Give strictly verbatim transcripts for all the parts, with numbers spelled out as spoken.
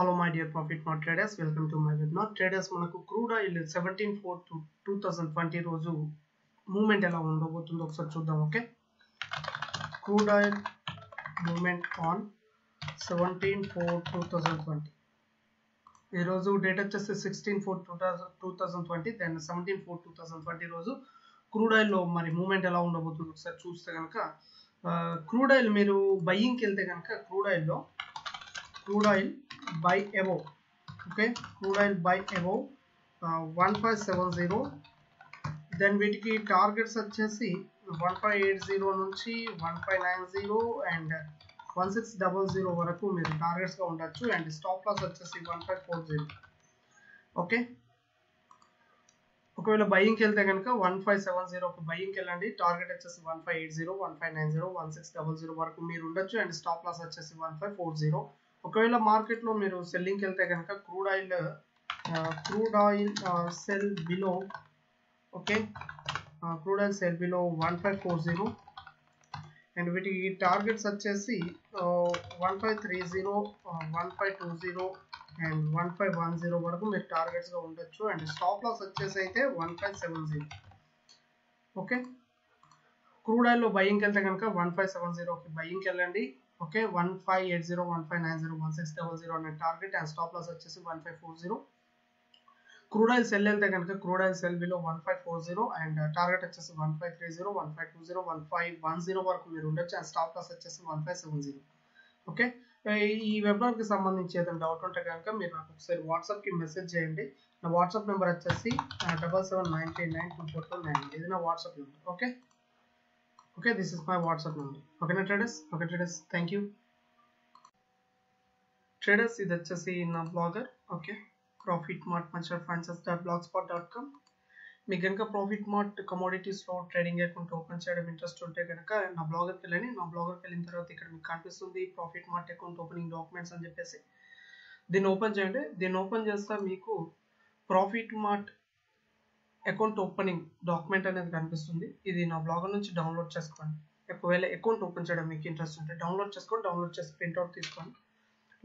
Hello my dear profitmart traders, welcome to my webinar. Traders manaku crude oil seventeen four to twenty twenty రోజు moment ఎలా ఉండబోతుందో ఒకసారి చూద్దాం. Okay, crude oil movement on seventeen four twenty twenty ఈ రోజు date వచ్చేసి sixteen four twenty twenty, then seventeen four twenty twenty రోజు crude oil లో మరి మూమెంట్ ఎలా ఉండబోతుందో ఒకసారి చూస్తే గనక crude oil మీరు బయింగ్ కి వెళ్తే గనక crude oil లో crude oil buy above, okay, crude oil buy above uh, one five seven zero, then వీటికి టార్గెట్స్ వచ్చేసి one five eight zero నుంచి one five nine zero and one six zero zero వరకు మీరు targets గా ఉండొచ్చు, and stop loss వచ్చేసి one five four zero. Okay, ఒకవేళ buying కి వెళ్తే గనుక one five seven zero కు బయింగ్ కి వెళ్ళండి, టార్గెట్ వచ్చేసి one five eight zero, one five nine zero, one six zero zero వరకు మీరు ఉండొచ్చు, and స్టాప్ లాస్ వచ్చేసి one five four zero. ఒకవేళ మార్కెట్ లో మీరు సెల్లింగ్ కి వెళ్తే గనక crude oil crude oil sell below, okay, crude oil sell below one five four zero, and వీటి టార్గెట్స్ వచ్చేసి one five three zero, one five two zero and one five one zero వరకు మీరు targets గా ఉండొచ్చు, and stop loss వచ్చేసి అయితే one five seven zero. Okay, crude oil లో buying కి వెళ్తే గనక one five seven zero కి బయింగ్ కి వెళ్ళండి. Okay, one five eight zero, one five nine zero, one six zero zero అనే టార్గెట్, అండ్ స్టాప్ లాస్ వచ్చేసి one five four zero. Crude oil sell వెళ్తే కనుక crude oil sell below one five four zero and target వచ్చేసి one five three zero, one five two zero, one five one zero వరకు మీరు ఉండొచ్చు, and stop loss వచ్చేసి one five seven zero. Okay, ఈ webinar కి సంబంధించి ఏదైనా doubt ఉంటే కనుక మీరు నాకు ఒకసారి వాట్సాప్ కి మెసేజ్ చేయండి. నా వాట్సాప్ నెంబర్ వచ్చేసి double seven nine three nine two four two nine, ఇది నా WhatsApp number. Okay, okay, this is my WhatsApp number. Okay na traders, okay traders, thank you traders. Idu vachesi na blogger, okay, profitmart mancherial finances dot blogspot dot com. meeku ganaka profitmart commodities lo trading account open cheyadam interest unte ganaka na blogger ki leni na blogger ki lin tarvata ikkada meeku kanipistundi profitmart account opening documents ani cheppesi din open cheyandi. Din open chestha meeku profitmart account opening document అనేది కనిపిస్తుంది. ఇది నా blogger నుంచి download చేసుకోండి. ఒకవేళ account open చేయడం మీకు interest ఉంటే డౌన్లోడ్ చేసుకోండి. డౌన్లోడ్ చేసి ప్రింట్అవుట్ తీసుకోండి.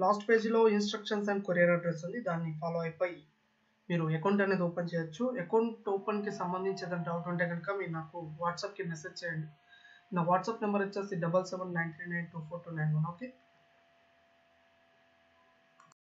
లాస్ట్ పేజీలో ఇన్స్ట్రక్షన్స్ అండ్ కొరియర్ అడ్రస్ ఉంది, దాన్ని ఫాలో అయిపోయి మీరు అకౌంట్ అనేది ఓపెన్ చేయొచ్చు. అకౌంట్ ఓపెన్కి సంబంధించి ఏదైనా డౌట్ ఉంటే కనుక మీరు నాకు వాట్సాప్కి మెసేజ్ చేయండి. నా వాట్సాప్ నెంబర్ వచ్చేసి double seven nine three nine two four two nine one. Okay.